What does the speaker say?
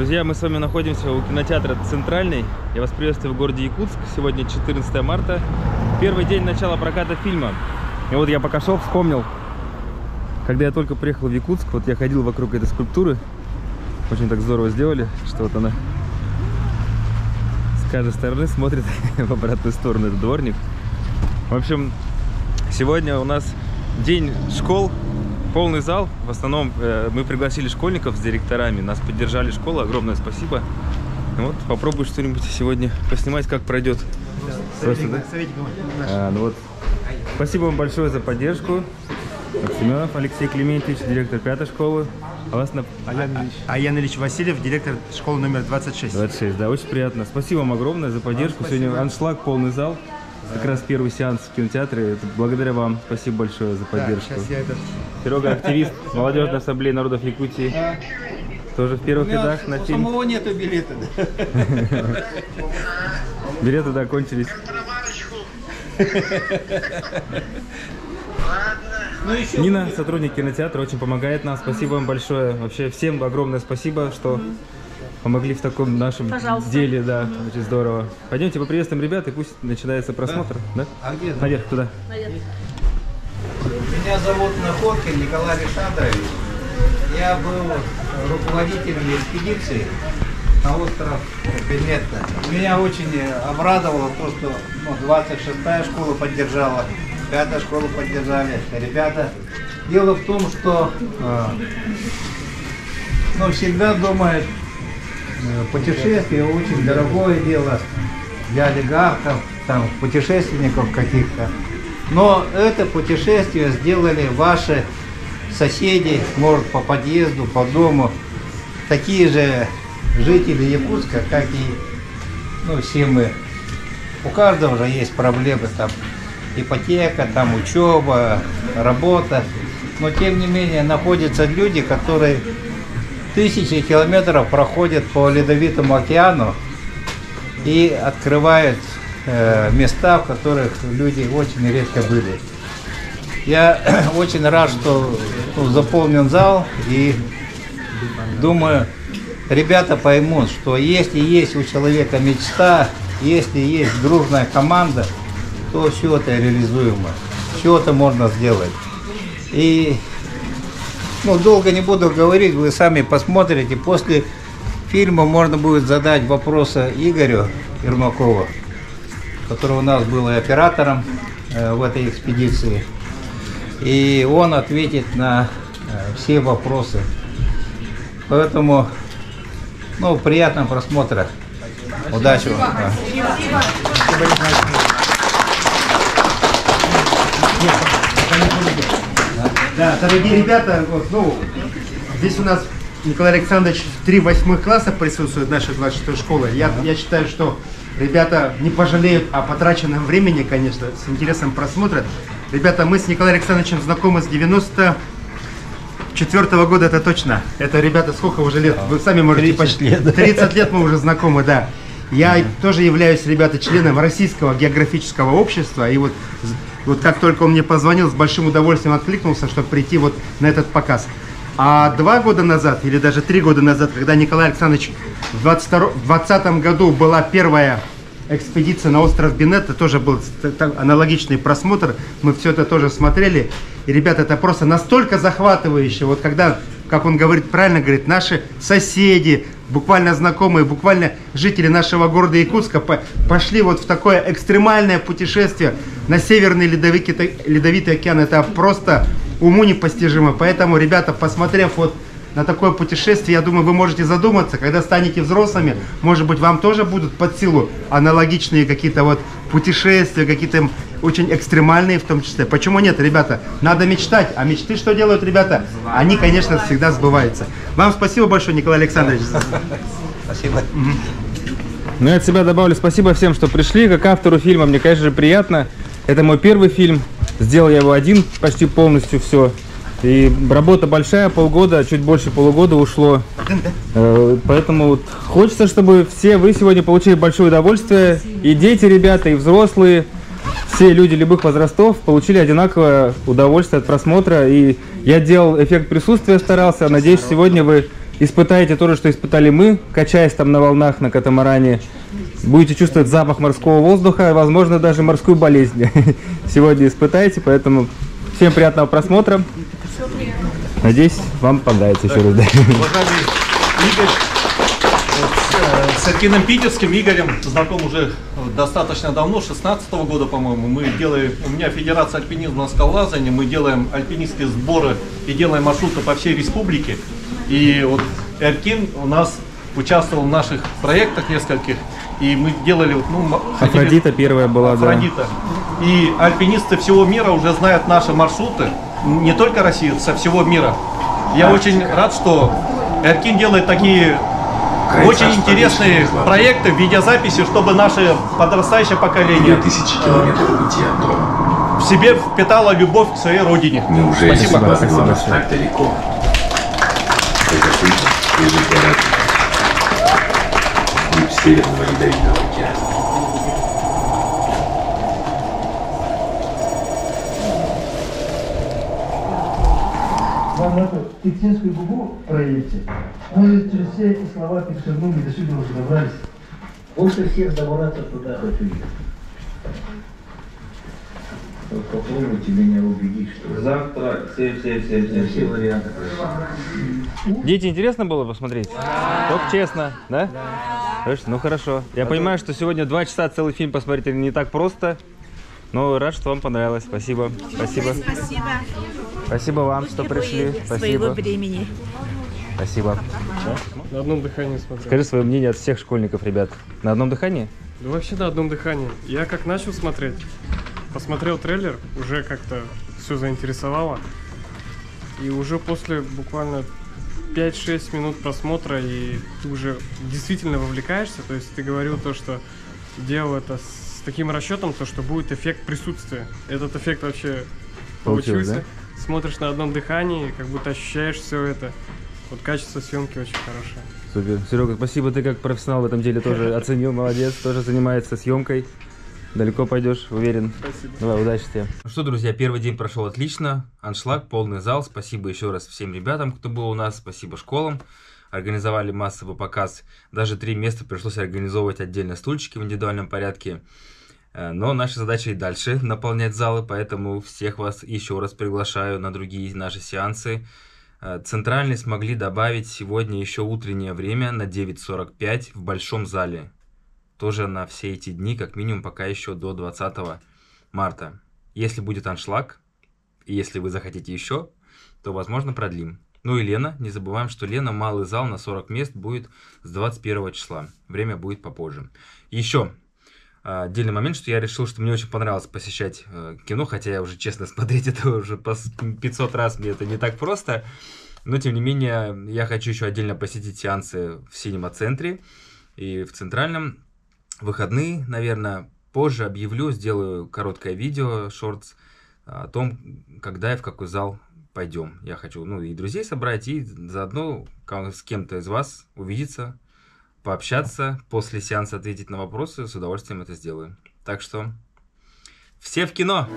Друзья, мы с вами находимся у кинотеатра «Центральный». Я вас приветствую в городе Якутск. Сегодня 14 марта, первый день начала проката фильма. И вот я пока шел, вспомнил, когда я только приехал в Якутск, вот я ходил вокруг этой скульптуры. Очень так здорово сделали, что вот она с каждой стороны смотрит в обратную сторону, этот дворник. В общем, сегодня у нас день школ. Полный зал. В основном мы пригласили школьников с директорами. Нас поддержали школы. Огромное спасибо. Вот, попробую что-нибудь сегодня поснимать, как пройдет. Да, просто, да? Ну вот. Спасибо вам большое за поддержку. Семенов Алексей Климентьевич, директор 5-й школы. А вас на... Аян Ильич Васильев, директор школы номер 26. 26, да, очень приятно. Спасибо вам огромное за поддержку. Сегодня аншлаг, полный зал. Как раз первый сеанс в кинотеатре. Благодаря вам. Спасибо большое за поддержку. Да, Серега активист, молодежная Ассамблея Народов Якутии. Тоже в первых рядах на фильм. У самого нету билета. Билеты, да, кончились. Нина, сотрудник кинотеатра, очень помогает нам. Спасибо вам большое. Вообще всем огромное спасибо, что помогли в таком нашем деле, да, очень здорово. Пойдемте поприветствуем ребят, и пусть начинается просмотр, да? А где? Наверх, туда. Наверх. Меня зовут Наховкин Николай Александрович. Я был руководителем экспедиции на остров Бернетта. Меня очень обрадовало то, что 26-я школа поддержала, 5-я школа поддержали ребята. Дело в том, что всегда думаешь, путешествие очень дорогое дело для олигархов, там, путешественников каких-то. Но это путешествие сделали ваши соседи, может, по подъезду, по дому, такие же жители Якутска, как и все мы. У каждого же есть проблемы, там, ипотека, там, учеба, работа. Но, тем не менее, находятся люди, которые тысячи километров проходят по Ледовитому океану и открывают места, в которых люди очень редко были. Я очень рад, что заполнен зал, и думаю, ребята поймут, что если есть у человека мечта, если есть дружная команда, то все это реализуемо, все это можно сделать. И долго не буду говорить, вы сами посмотрите. После фильма можно будет задать вопросы Игорю Ермакову, который у нас был оператором в этой экспедиции. И он ответит на все вопросы. Поэтому, приятного просмотра. Спасибо. Удачи вам. Спасибо. Да, дорогие ребята, здесь у нас Николай Александрович 3 восьмых класса присутствует, наша 26-я школа. Я считаю, что ребята не пожалеют о потраченном времени, конечно, с интересом просмотрят. Ребята, мы с Николаем Александровичем знакомы с 94-го года, это точно. Это, ребята, сколько уже лет? Вы сами можете почти. 30 лет мы уже знакомы, да. Я тоже являюсь, ребята, членом Российского географического общества. И вот как только он мне позвонил, с большим удовольствием откликнулся, чтобы прийти вот на этот показ. А 2 года назад, или даже 3 года назад, когда Николай Александрович в 2020 году была первая экспедиция на остров Бернетта, тоже был аналогичный просмотр, мы все это тоже смотрели. И, ребята, это просто настолько захватывающе, вот когда, как он говорит, правильно говорит, наши соседи, буквально знакомые, буквально жители нашего города Якутска пошли вот в такое экстремальное путешествие на Северный Ледовитый океан. Это просто уму непостижимо. Поэтому, ребята, посмотрев вот на такое путешествие, я думаю, вы можете задуматься, когда станете взрослыми, может быть, вам тоже будут под силу аналогичные какие-то вот путешествия, какие-то очень экстремальные в том числе. Почему нет, ребята? Надо мечтать. А мечты что делают, ребята? Они, конечно, всегда сбываются. Вам спасибо большое, Николай Александрович. Спасибо. Ну, я от себя добавлю спасибо всем, что пришли. Как автору фильма, мне, конечно же, приятно. Это мой первый фильм. Сделал я его один, почти полностью все. И работа большая, полгода, чуть больше полугода ушло. Поэтому вот хочется, чтобы все вы сегодня получили большое удовольствие. И дети, ребята, и взрослые, все люди любых возрастов получили одинаковое удовольствие от просмотра. И я делал эффект присутствия, старался. Надеюсь, сегодня вы испытаете то же, что испытали мы, качаясь там на волнах, на катамаране. Будете чувствовать запах морского воздуха, возможно, даже морскую болезнь. Сегодня испытаете, поэтому всем приятного просмотра. Надеюсь, вам понравится еще раз. С Эркином Питерским Игорем знаком уже достаточно давно, с 16-го года, по-моему. Мы делаем, у меня Федерация альпинизма и скалолазания, мы делаем альпинистские сборы и делаем маршруты по всей республике. И вот Эркин у нас участвовал в наших проектах нескольких, и мы делали... Ну, Афродита первая была, Афродита. Да. И альпинисты всего мира уже знают наши маршруты, не только России, со всего мира. Я очень рад, что Эркин делает такие... Очень интересные проекты, видеозаписи, чтобы наше подрастающее поколение в себе впитало любовь к своей родине. Неужели судьба была так далеко? В Северного Ледовитого океана. Вам надо пектинскую губу проявите. Может, через все эти слова пектинуми до сюда уже добрались. Больше всех добраться туда хочу я. Вот попробуй, тебя не убедишь, что... Завтра все варианты. Дети, интересно было посмотреть? Да. Только честно, да? Да. Ну хорошо. Я понимаю, что сегодня 2 часа целый фильм посмотреть не так просто. Но рад, что вам понравилось. Спасибо. Спасибо. Спасибо. Спасибо вам, что пришли. Спасибо. Времени. Спасибо. На одном дыхании смотрю. Скажи свое мнение от всех школьников, ребят. На одном дыхании? Да вообще на одном дыхании. Я как начал смотреть, посмотрел трейлер, уже как-то все заинтересовало. И уже после буквально 5-6 минут просмотра, и ты уже действительно вовлекаешься. То есть ты говорил то, что делал это с таким расчетом, то, что будет эффект присутствия. Этот эффект вообще получился. Да? Смотришь на одном дыхании, как будто ощущаешь все это. Вот качество съемки очень хорошее. Супер. Серега, спасибо, ты как профессионал в этом деле тоже оценил, молодец, тоже занимается съемкой. Далеко пойдешь, уверен. Спасибо. Давай, удачи тебе. Ну что, друзья, первый день прошел отлично. Аншлаг, полный зал. Спасибо еще раз всем ребятам, кто был у нас. Спасибо школам. Организовали массовый показ. Даже 3 места пришлось организовывать отдельно стульчики в индивидуальном порядке. Но наша задача и дальше наполнять залы, поэтому всех вас еще раз приглашаю на другие наши сеансы. Центральный смогли добавить сегодня еще утреннее время на 9:45 в большом зале. Тоже на все эти дни, как минимум, пока еще до 20 марта. Если будет аншлаг, и если вы захотите еще, то, возможно, продлим. Ну и Лена, не забываем, что Лена, малый зал на 40 мест будет с 21 числа. Время будет попозже. Еще... Отдельный момент, что я решил, что мне очень понравилось посещать кино, хотя я уже, честно, смотреть это уже по 500 раз, мне это не так просто, но, тем не менее, я хочу еще отдельно посетить сеансы в Синема-центре и в Центральном. Выходные, наверное, позже объявлю, сделаю короткое видео, шортс, о том, когда и в какой зал пойдем. Я хочу, ну, и друзей собрать, и заодно с кем-то из вас увидеться, пообщаться, после сеанса ответить на вопросы, с удовольствием это сделаю. Так что все в кино!